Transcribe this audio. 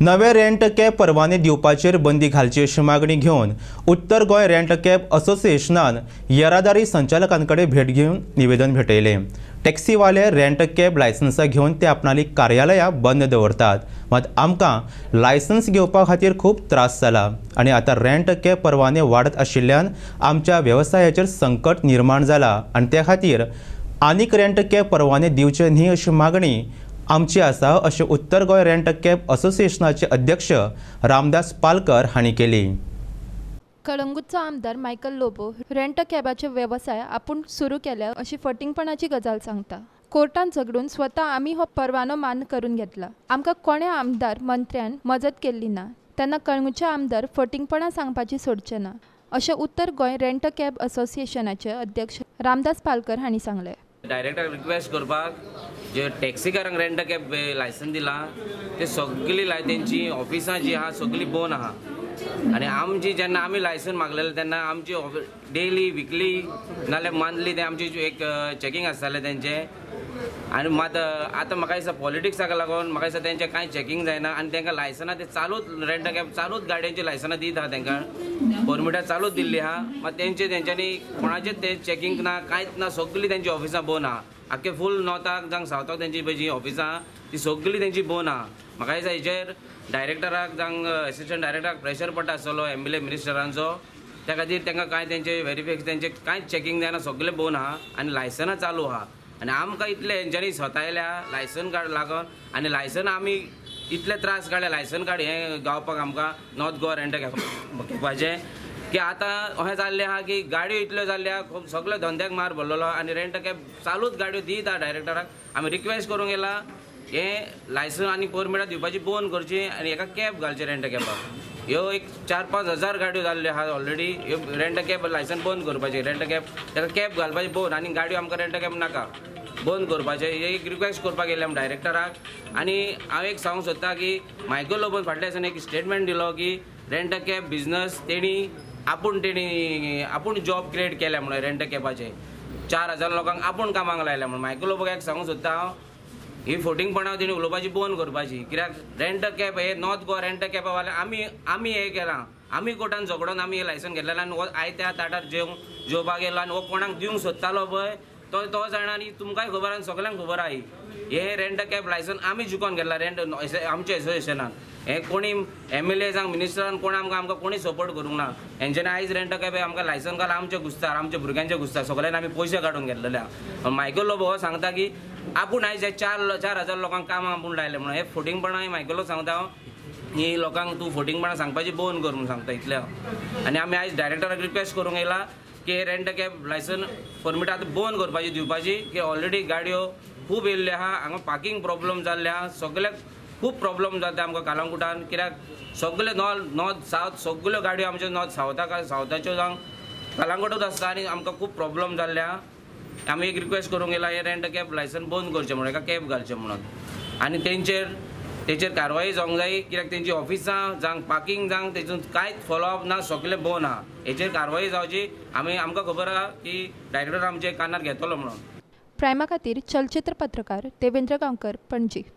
नवे rent cab परवाने दिवपाचेर बंदी घालची अशी मागणी घेवन उत्तर गोय रेंट कॅब असोसिएशनान येरादारी संचालकांकडेन भेट घेवन निवेदन भेटयलें। टॅक्सीवाले रेंट कॅब लायसन्सां घेवन ते आपणाली कार्यालयां बंद दवरतात, मात आमकां लायसन्स घेवपा खातीर खूब त्रास जाला आनी आतां रेंट कॅब परवाने वाडत आशिल्ल्यान आमच्या वेवसायाचेर संकट निर्माण जाला आनी त्या खातीर आनीक रेंट कॅब परवाने दिवचे न्ही अशी मागणी आमची आसा अशें उत्तर गोय रेंट कॅब असोसिएशनाचे अध्यक्ष रामदास पालकर हांणी केली। कळंगूटचो आमदार मायकल लोबो रेंट कॅबाचे वेवसाय आपूण सुरू केल्या अशी फटिंगपणाची गजाल सांगता। कोर्टान झगडून स्वता आमी हो परवानो मान करून घेतला, आमकां कोणे आमदार मंत्र्यान मजत केल्ली ना, तेन्ना कळंगूटचे आमदार फटिंगपणां सांगपाची सोडचे ना अशें उत्तर गोय रेंट कॅब असोसिएशनाचे अध्यक्ष रामदास पालकर हांणी सांगलें। डायरेक्ट रिक्वेस्ट करपाक जे टॅक्सीकारांक रेंट कॅब लायसन्स दिला ते सगळी त्यांची ऑफिसां जी आहा सगळी बंद आहा आनी आमची जेन्ना आमी लायसन्स मागलेले तेन्ना आमची डेली वीकली नाल्यार मंथली ते आमची एक चॅकिंग आसतालें तेंचे आनी मात आतां म्हाका दिसता पॉलिटिक्साक लागून म्हाका दिसता तेंचें कांय चॅकिंग जायना आनी तेंकां लायसनां ते चालूच रेंट कॅब चालूच गाडयांची लायसनां दीत आहा, तेंकां परमिटां चालूच दिल्लीं आहा, मात तेंचे तेंच्यांनी कोणाचें तें चॅकिंग ना कांयच ना, सगळीं तेंची ऑफिसां बंद आहा। आख्खे फूल नॉर्थाक जावं सावथाक तेंची पळय जी ऑफिसां ती सगळीं तेंची बंद आहा। म्हाका दिसता हेजेर डायरेक्टराक जावं एसिस्टंट डायरेक्टराक प्रेशर पडटा आसतलो एमएलए मिनिस्टरांचो, त्या खातीर तेंकां कांय तेंचे व्हेरिफिकेशन तेंचें कांयच चॅकिंग जायना, सगळें बंद आहा आनी लायसनां चालू आहा आनी आमकां इतले हेंच्यांनी स्वतायल्या लायसन कार्ड लागून आनी लायसन आमी इतले त्रास काडले। लायसन कार्ड हें गावपाक आमकां नॉर्थ गोवा रेंट घेवपाचें की आतां अशें जाल्लें आहा की गाडयो इतल्यो जाल्ल्या खूब सगळ्या धंद्याक मार भरलेलो आनी रेंट कॅब चालूच गाडयो दीत आहा। डायरेक्टराक आमी रिक्वेस्ट करूंक गेला हे लायसन आनी परमिटां दिवपाची बंद करची आनी हेका कॅब घालचें रेंट कॅबाक। ह्यो एक 4-5 हजार गाडयो जाल्ल्यो आहा ऑलरेडी, ह्यो रेंट कॅब लायसन बंद करपाचें, रेंट कॅब हेका कॅब घालपाचें बंद आनी गाडयो आमकां रेंट कॅब नाका बंद करपाचें एक रिक्वेस्ट करपाक गेलें आमी डायरेक्टराक। आनी हांव एक सांगूंक सोदता की मायकल लोबोन फाटल्या दिसांनी एक स्टेटमेंट दिलो की रेंट कॅब बिजनस तेणी आपूण जॉब क्रिएट केल्या म्हणून रेंट कॅबाचे 4,000 लोकांक आपूण कामाक लायल्या म्हणून मायकल लोबोक एक सांगूंक सोदता हांव ही फटिंगपणां तेणी उलोवपाची बंद करपाची, कित्याक रेंट कॅब हे नॉर्थ गोवा रेंट कॅबा वाले आमी हें केलां, आमी कोर्टान झगडोन आमी हे लायसन घेतलेलें आनी हो आयत्या ताटार जेवपाक गेलो आनी हो कोणाक दिवंक सोदतालो पळय तो जाणा आनी तुमकांय खबर आनी सगळ्यांक खबर आहा हे रेंट कॅब लायसन आमी जिकोन घेतला रेंट आमच्या एसोसिएशनान। हे कोणी एमएलए जावं मिनिस्टरान कोण आमकां कोणी सपोर्ट करूंक ना, हेंच्यांनी आयज रेंट कॅब आमकां लायसन घाला आमच्या गुस्तार आमच्या भुरग्यांच्या गुस्तार सगळ्यांनी आमी पयशे काडून घेतलेले आहा। मायकल लोबो हो सांगता की आपूण आयज 4,000 लोकांक काम आपूण लायलें म्हणून हे फटिंगपणां हे मायकल लोबो सांगता ही लोकांक तूं फटिंगपणां सांगपाची बंद कर म्हणून सांगता इतलें हांव। आनी आमी आयज डायरेक्टराक रिक्वेस्ट करूंक येयला की रेंट कॅब लायसन परमिटां आतां बंद करपाची दिवपाची की ऑलरेडी गाडयो खूब येयल्ल्यो आहा, हांगा पार्किंग प्रॉब्लम जाल्ले आहा, सगळ्याक खूब प्रॉब्लम जाता आमकां कालंगुटान, कित्याक सगळे नॉर्थ सावथ सगळ्यो गाडयो आमच्यो नॉर्थ सावथाच्यो जावं कालंगुटूच आसता आनी आमकां खूब प्रॉब्लम जाल्ले आहा। आमी एक रिक्वेस्ट करूंक येयला हे रेंट कॅब लायसन बंद करचें म्हणून हेका कॅब घालचें म्हणून आनी तेचेर कारवाय जावंक जाय, कित्याक तेंची ऑफिसां जावं पार्किंग जावं तेतून कांयच फॉलोअप ना, सगळें बंद आहा, हेचेर कारवाय जावची। आमकां खबर आहा की डायरेक्टर आमचे कानार घेतलो म्हणून। प्रायमा खातीर चलचित्र पत्रकार देवेंद्र गांवकर, पणजी।